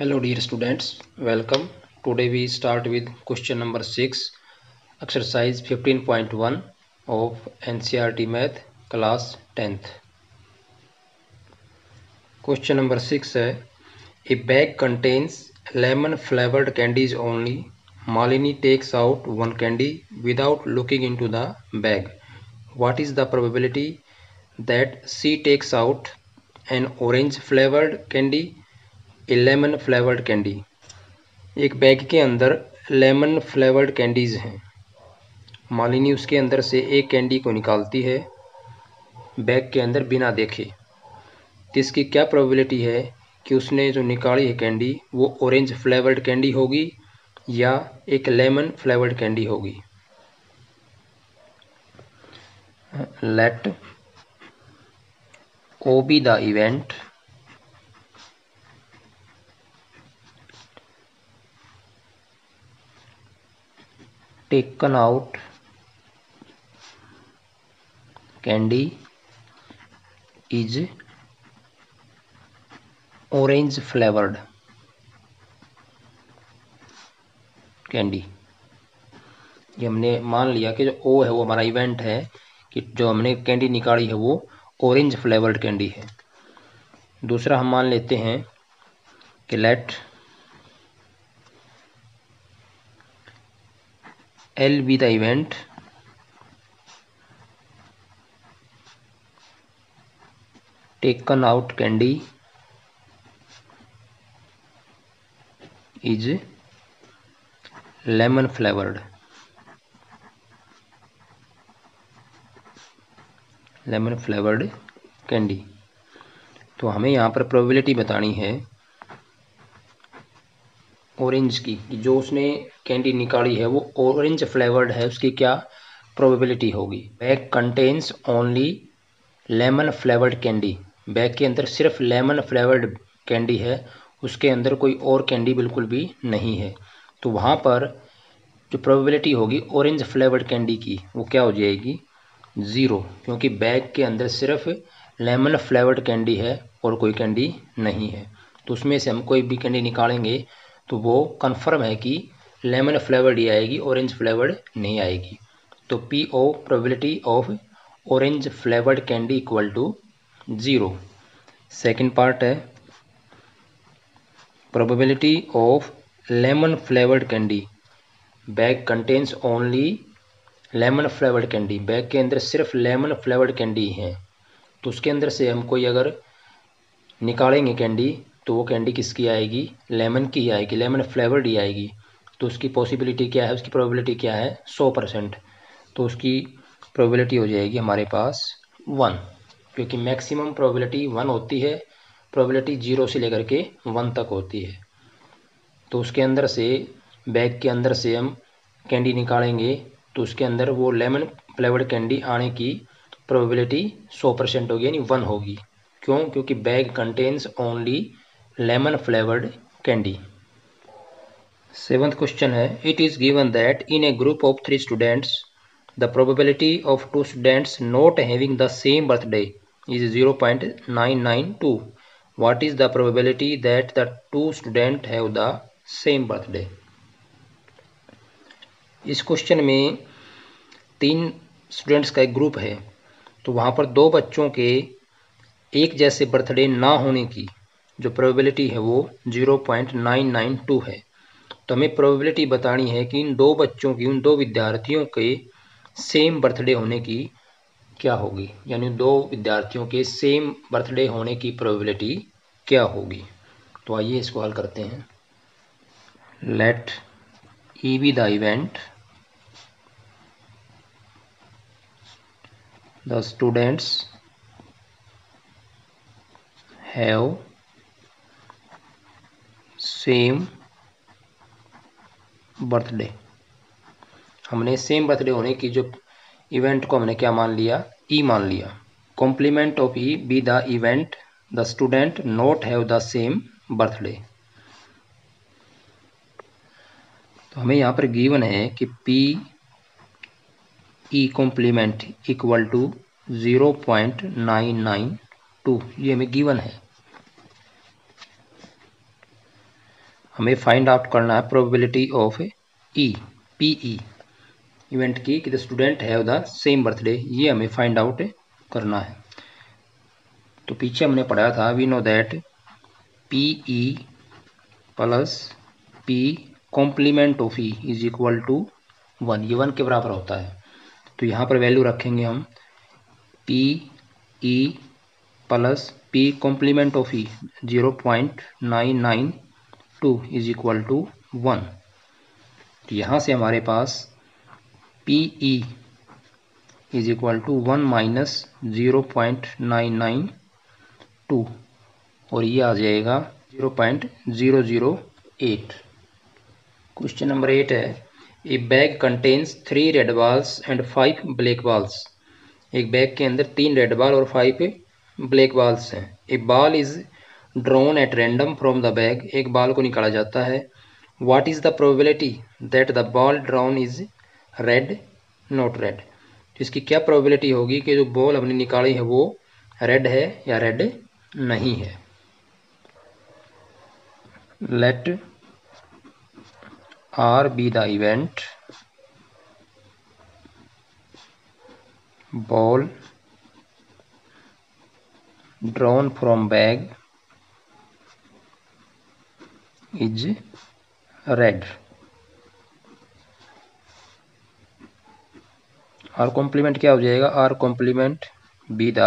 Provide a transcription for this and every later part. Hello dear students, welcome. Today we start with question number 6, exercise 15.1 of NCERT math class 10th. Question number 6 hai, a bag contains lemon flavored candies only. Malini takes out one candy without looking into the bag. What is the probability that she takes out an orange flavoured candy, lemon flavoured candy. एक bag के अंदर lemon flavoured candies हैं. मालिनी उसके अंदर से एक candy को निकालती है बैग के अंदर बिना देखे. तो इसकी क्या प्रोबेबिलिटी है कि उसने जो निकाली है कैंडी वो ऑरेंज फ्लेवर्ड कैंडी होगी या एक लेमन फ्लेवर्ड कैंडी होगी. Let O be the event taken out candy is orange flavored candy. ये हमने मान लिया कि जो ओ है वो हमारा इवेंट है कि जो हमने कैंडी निकाली है वो ऑरेंज फ्लेवर्ड कैंडी है. दूसरा हम मान लेते हैं कि let L be the event taken out candy is lemon flavored. Lemon flavoured candy. तो हमें यहाँ पर प्रोबेबिलिटी बतानी है ऑरेंज की. जो उसने कैंडी निकाली है वो ऑरेंज फ्लेवर्ड है, उसकी क्या प्रोबेबिलिटी होगी. Bag contains only lemon flavoured candy. Bag के अंदर सिर्फ लेमन फ्लेवर्ड कैंडी है, उसके अंदर कोई और कैंडी बिल्कुल भी नहीं है. तो वहाँ पर जो प्रोबेबिलिटी होगी ऑरेंज फ्लेवर्ड कैंडी की वो क्या हो जाएगी, ज़ीरो, क्योंकि बैग के अंदर सिर्फ लेमन फ्लेवर्ड कैंडी है और कोई कैंडी नहीं है. तो उसमें से हम कोई भी कैंडी निकालेंगे तो वो कंफर्म है कि लेमन फ्लेवर्ड ही आएगी, ऑरेंज फ्लेवर्ड नहीं आएगी. तो P O probability of orange flavoured candy equal to zero. Second part है probability of lemon flavoured candy. Bag contains only lemon flavoured candy. Bag के अंदर सिर्फ लेमन फ्लेवर्ड कैंडी है, तो उसके अंदर से हम कोई अगर निकालेंगे कैंडी तो वो कैंडी किसकी आएगी, लेमन की ही आएगी, लेमन फ्लेवर्ड ही आएगी. तो उसकी पॉसिबिलिटी क्या है, उसकी प्रोबेबिलिटी क्या है, 100%. तो उसकी प्रोबेबिलिटी हो जाएगी हमारे पास 1, क्योंकि मैक्सिमम प्रोबेबिलिटी 1 होती है. प्रोबेबिलिटी 0 से लेकर के 1 तक होती है. तो उसके अंदर से बैग के अंदर से हम कैंडी निकालेंगे तो उसके अंदर वो लेमन फ्लेवर्ड कैंडी आने की प्रोबेबिलिटी 100% होगी, यानी 1 होगी. क्यों, क्योंकि bag contains only lemon flavoured candy. Seventh question है it is given that in a group of 3 students the probability of 2 students not having the same birthday is 0.992. What is the probability that the 2 student have the same birthday. इस question में 3 students का एक group है, तो वहाँ पर 2 बच्चों के एक जैसे बर्थडे ना होने की जो प्रोबेबिलिटी है वो 0.992 है. तो हमें प्रोबेबिलिटी बतानी है कि इन 2 बच्चों की, उन 2 विद्यार्थियों के सेम बर्थडे होने की क्या होगी, यानी 2 विद्यार्थियों के सेम बर्थडे होने की प्रोबेबिलिटी क्या होगी. तो आइए इसको हल करते हैं. Let E be the event the students have same birthday. हमने सेम बर्थडे होने की जो इवेंट को हमने क्या मान लिया, ई मान लिया. Complement of E be the event the student not have the same birthday. तो हमें यहाँ पर गिवन है कि P E complement equal to 0.992, ये हमें गिवन है. हमें फाइंड आउट करना है probability of E P E event की कि the student have the same birthday, ये हमें फाइंड आउट करना है। तो पीछे हमने पढ़ाया था we know that P E plus P complement of E is equal to 1, ये 1 के बराबर होता है। तो यहाँ पर वैल्यू रखेंगे हम P E plus P complement of E 0.992 is equal to 1। यहाँ से हमारे पास P E is equal to 1 minus 0.992 और ये आ जाएगा 0.008। क्वेश्चन नंबर 8 है a bag contains 3 red balls and 5 black balls, एक बैग के अंदर 3 रेड बॉल और 5 ब्लैक बॉल्स हैं। A ball is drawn at random from the bag, एक बॉल को निकाला जाता है। What is the probability that the ball drawn is red not red, इसकी क्या प्रोबेबिलिटी होगी कि जो बॉल हमने निकाली है वो रेड है या रेड नहीं है। Let R be the event ball drawn from bag is red और कॉम्प्लीमेंट क्या हो जाएगा R complement be the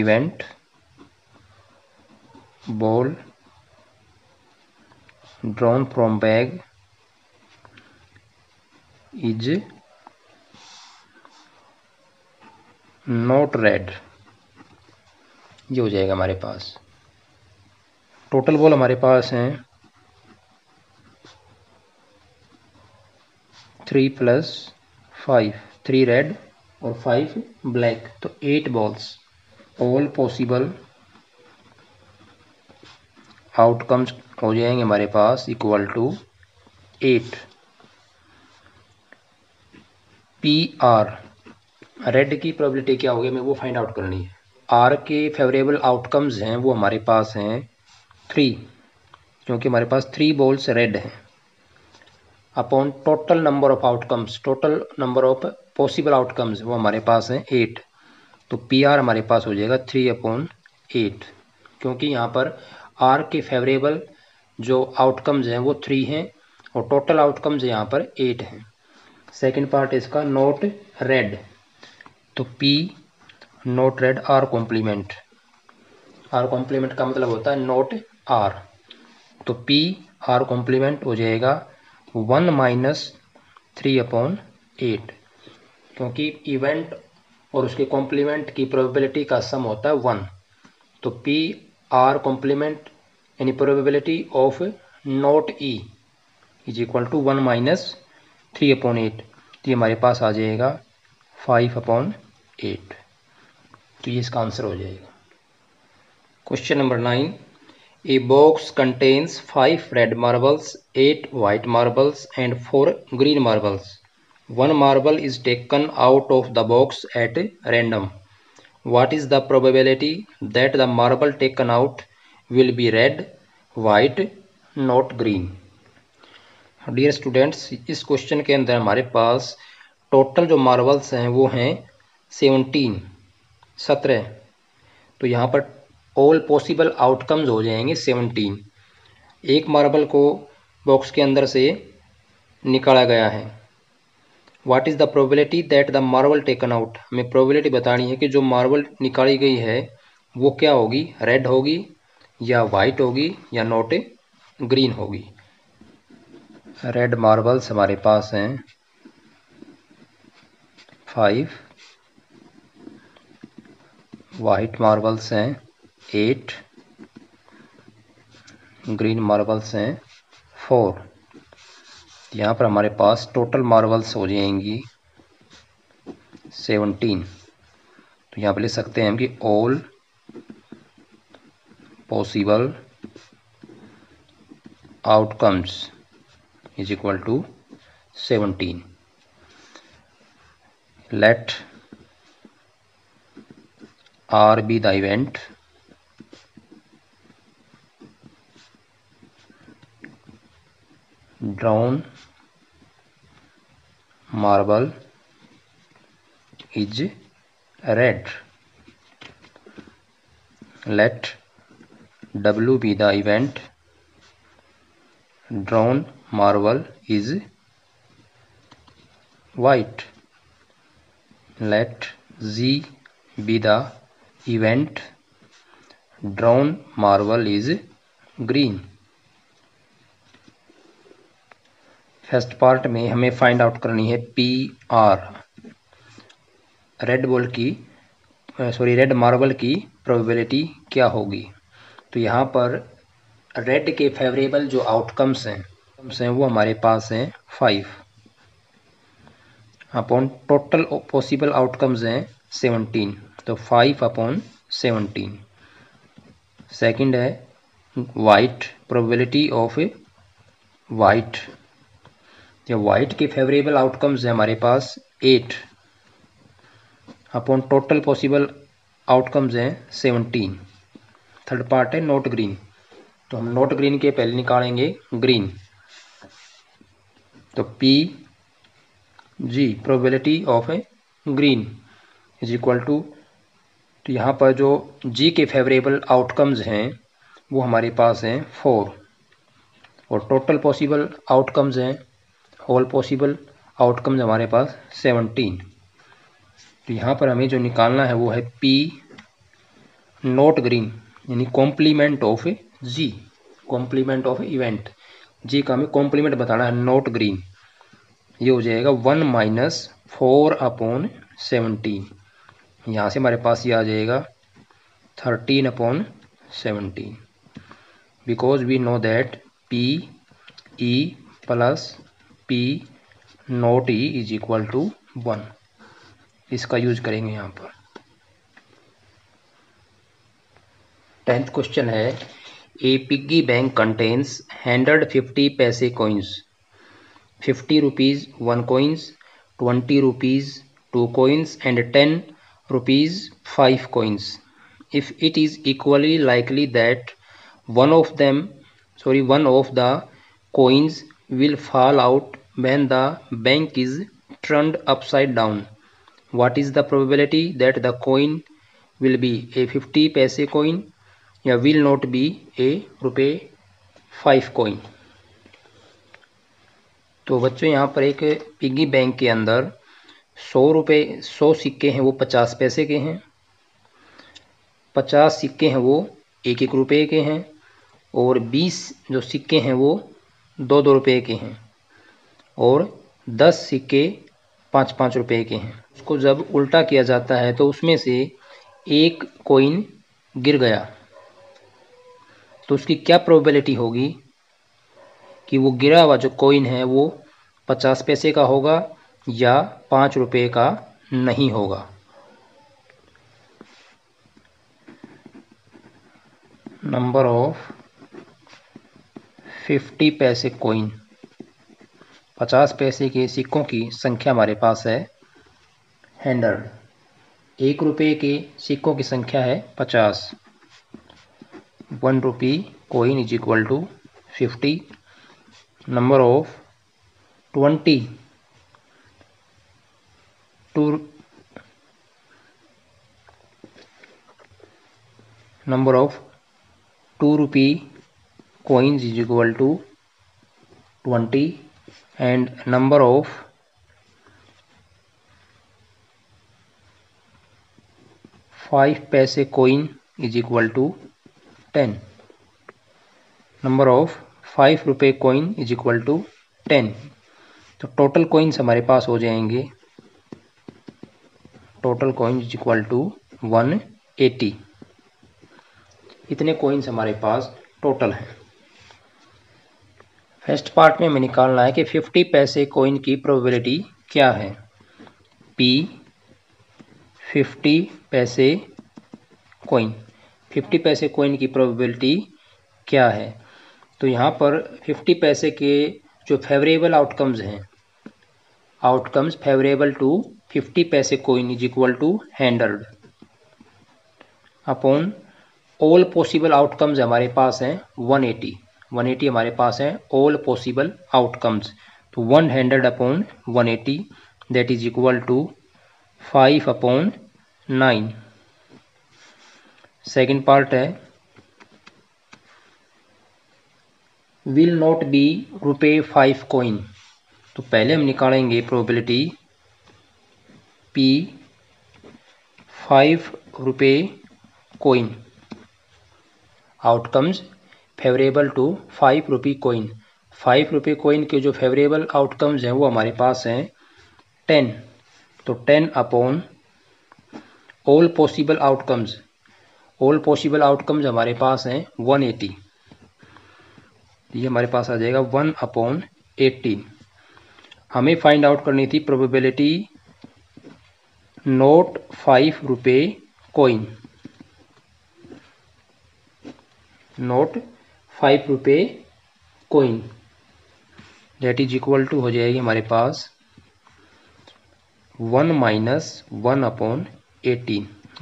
event ball drawn from bag is not red, ये हो जाएगा हमारे पास। टोटल बॉल हमारे पास हैं 3 प्लस 5, 3 रेड और 5 ब्लैक, तो 8 बॉल्स। ऑल पॉसिबल आउटकम्स हो जाएंगे हमारे पास equal to 8। P R red की प्रोबेबिलिटी क्या होगी हमें वो फाइंड आउट करनी है। आर के फेवरेबल आउटकम्स हैं वो हमारे पास हैं 3, क्योंकि हमारे पास 3 बॉल्स रेड हैं, upon total number of outcomes, total number of possible outcomes वो हमारे पास हैं 8। तो पी आर हमारे पास हो जाएगा 3/8, क्योंकि यहाँ पर आर के फेवरेबल जो आउटकम्स हैं वो 3 हैं और टोटल आउटकम्स यहाँ पर 8 हैं। सेकेंड पार्ट इसका नॉट रेड, तो P not red R complement, R complement का मतलब होता है नॉट आर, तो पी आर कॉम्प्लीमेंट हो जाएगा 1 माइनस 3/8, क्योंकि इवेंट और उसके कॉम्प्लीमेंट की प्रोबेबिलिटी का सम होता है 1। तो पी आर कॉम्प्लीमेंट यानी probability of not E is equal to 1 minus 3/8, ये हमारे पास आ जाएगा 5/8, तो ये इसका आंसर हो जाएगा। Question number 9 a box contains 5 red marbles, 8 white marbles and 4 green marbles. 1 marble is taken out of the box at random. What is the probability that the marble taken out will be red white not green. Dear students, इस question के अंदर हमारे पास total जो marbles हैं वो हैं 17, तो यहाँ पर ऑल पॉसिबल आउटकम्स हो जाएंगे 17। एक मार्बल को बॉक्स के अंदर से निकाला गया है। What is the probability that the marble taken out, हमें प्रोबेबिलिटी बतानी है कि जो मार्बल निकाली गई है वो क्या होगी, रेड होगी या वाइट होगी या नॉट ग्रीन होगी। रेड मार्बल्स हमारे पास हैं 5, वाइट मार्बल्स हैं 8, ग्रीन मार्बल्स हैं 4। यहाँ पर हमारे पास टोटल मार्बल्स हो जाएंगी 17, तो यहाँ पर लिख सकते हैं हम कि all possible outcomes is equal to 17। Let R be the event brown marble is red. Let W be the event. Brown marble is white. Let Z be the event. Brown marble is green. First part में हमें find out करनी है P R, red marble की probability क्या होगी। तो यहाँ पर रेड के फेवरेबल जो आउटकम्स हैं वो हमारे पास हैं 5 अपॉन टोटल पॉसिबल आउटकम्स हैं 17, तो 5/17। सेकंड है white, probability of white, white के फेवरेबल आउटकम्स है हमारे पास 8 अपॉन टोटल पॉसिबल आउटकम्स हैं 17। थर्ड पार्ट है नॉट ग्रीन, तो हम नॉट ग्रीन के पहले निकालेंगे ग्रीन, तो P G probability of green is equal to, तो यहाँ पर जो जी के फेवरेबल आउटकम्स हैं वो हमारे पास हैं 4 और टोटल पॉसिबल आउटकम्स हैं ऑल पॉसिबल आउटकम्स हमारे पास 17। तो यहाँ पर हमें जो निकालना है वो है पी नॉट ग्रीन यानी complement of G, complement of event, G का हमें कॉम्प्लीमेंट बताना है नॉट ग्रीन। ये हो जाएगा 1 - 4/17, यहाँ से हमारे पास ये आ जाएगा 13/17 because we know that P E plus P not E is equal to 1, इसका यूज करेंगे यहाँ पर। 10th क्वेश्चन है ए पिग्गी बैंक कंटेन्स 150 पैसे coins, 50 rupees 1 coins, 20 rupees 2 coins and 10 rupees 5 coins. If it is equally likely that one of the coins will fall out when the bank is turned upside down, what is the probability that the coin will be a 50 paise coin or will not be a ₹5 coin? तो बच्चों यहाँ पर एक piggy bank के अंदर 100 सिक्के हैं वो 50 पैसे के हैं, 50 सिक्के हैं वो 1-1 रुपये के हैं और 20 जो सिक्के हैं वो 2-2 रुपये के हैं और 10 सिक्के 5-5 रुपये के हैं। उसको जब उल्टा किया जाता है तो उसमें से एक कॉइन गिर गया तो उसकी क्या प्रोबेबिलिटी होगी कि वो गिरा हुआ जो कॉइन है वो 50 पैसे का होगा या 5 रुपये का नहीं होगा। नंबर ऑफ 50 पैसे कॉइन, 50 पैसे के सिक्कों की संख्या हमारे पास है 100, 1 रुपये के सिक्कों की संख्या है 50। 1 rupee coin is equal to 50। Number of 20, 2 number of 2 rupee coins is equal to 20 and number of 5 paise coin is equal to 10. Number of 5 रुपये coin is equal to 10. तो total coins हमारे पास हो जाएंगे, total coins is equal to 180. इतने coins हमारे पास total हैं। First part में हमें निकालना है कि 50 पैसे कॉइन की प्रोबेबिलिटी क्या है। P 50 पैसे कॉइन, 50 पैसे कॉइन की प्रोबेबिलिटी क्या है। तो यहाँ पर 50 पैसे के जो फेवरेबल आउटकम्स हैं, आउटकम्स फेवरेबल टू 50 पैसे coin is equal to 100 upon all possible outcomes हमारे पास हैं 180 180 हमारे पास है ऑल पॉसिबल आउटकम्स, तो 100/180 that is equal to 5/9। Second part है विल नॉट बी ₹5 कॉइन, तो पहले हम निकालेंगे प्रोबेबिलिटी पी 5 रुपये कॉइन आउटकम्स फेवरेबल टू 5 रुपये कॉइन। 5 रुपये कॉइन के जो फेवरेबल आउटकम्स हैं वो हमारे पास हैं 10, तो 10/ऑल possible outcomes. All possible outcomes हमारे पास हैं 180, ये हमारे पास आ जाएगा 1/18। हमें फाइंड आउट करनी थी प्रोबेबिलिटी नोट 5 रुपये कॉइन, नोट 5 रुपये coin that is equal to हो जाएगी हमारे पास 1 - 1/18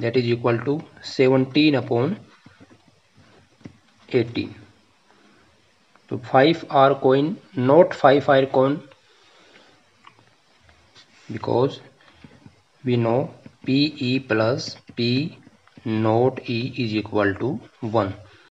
डेट इज इक्वल टू 17/18। तो 5 आर कॉइन not 5 iron, because we know PE plus P naught E is equal to 1.